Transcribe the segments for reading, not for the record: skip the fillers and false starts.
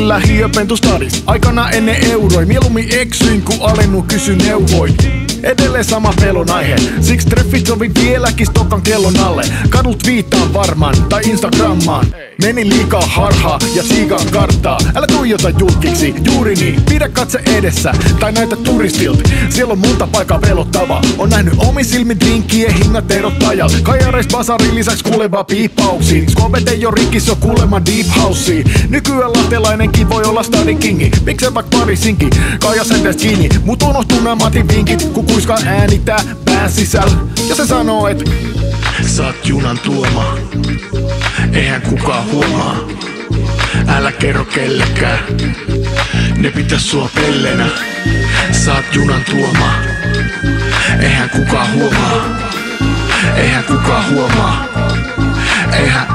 Helsingin lähiöpentustadis, aikana ennen euroin. Mieluummin eksyin, kun alennu kysy neuvoin. Edelleen sama pelonaihe, siksi treffit sovi vieläkin Stokan kellon alle. Kadut viittaan varmaan, tai Instagrammaan. Meni liikaa harhaa ja siikaan karttaa. Älä tuijota julkiksi, juuri niin. Pidä katse edessä, tai näytä turistilta. Siellä on monta paikaa pelottavaa. On nähnyt omi silmin drinkkiä hinnat erottajal. Kajareis basarin lisäks kuulevaa piippausiin. Skobet ei oo rikki, se on kuulema deep housea. Nykyään latelainenkin voi olla stadin kingi. Miksei vaikka Parisinkin, kajasäntees kiinni. Mut unohtuu nää Matin vinkit, kun kuiskaan äänitää pään sisällä. Ja se sanoo et sä oot Junantuoma. Eihän kukaan huomaa, älä kerro kellekään. Ne pitäis sua pellenä, sä oot Junantuoma. Eihän kukaan huomaa, eihän kukaan huomaa.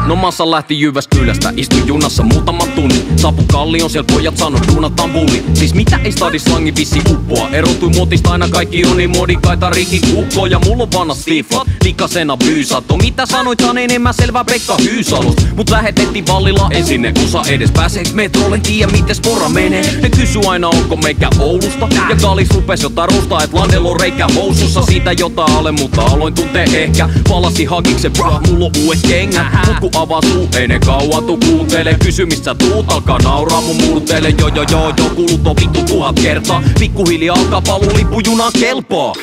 No massa lähti Jyväskylästä, istui junassa muutaman tunnin. Saapu Kallion, siel pojat sano duunataan bulli. Siis mitä ei stadislangi vissi uppoa. Erotui muotista aina kaikki on niin modikaita rikki kukkoa. Ja mulla on vanha stiflat, likasena byysato. Mitä sanoit saan enemmän selvää Pekka Hyysalus. Mut lähetettiin Vallila esine, kusa edes pääseeks metrolle. En tiiä miten spora menee, ne kysy aina onko meikä Oulusta. Ja Kalis rupes jotain rustaa, et Landel on reikä housussa. Siitä jotain ale, mutta aloin tuntee ehkä. Palasi hakiksen, brah, mulla on uudet kengät. Mut avaa suu, ei ne kauan tuu kuuntele. Kysy mistä tuut, alkaa nauraa mun murteelle. Joo, kulut on vittu 1000 kertaa. Pikkuhiljaa alkaa paluu, lippu junaan kelpaa.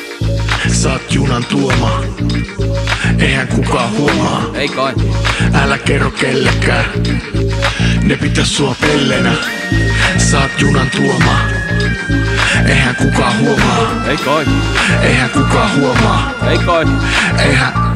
Sä oot Junantuoma, eihän kukaan huomaa. Ei kai. Älä kerro kellekään, ne pitäis sua pellenä. Sä oot Junantuoma, eihän kukaan huomaa. Ei kai. Eihän kukaan huomaa. Ei kai. Eihän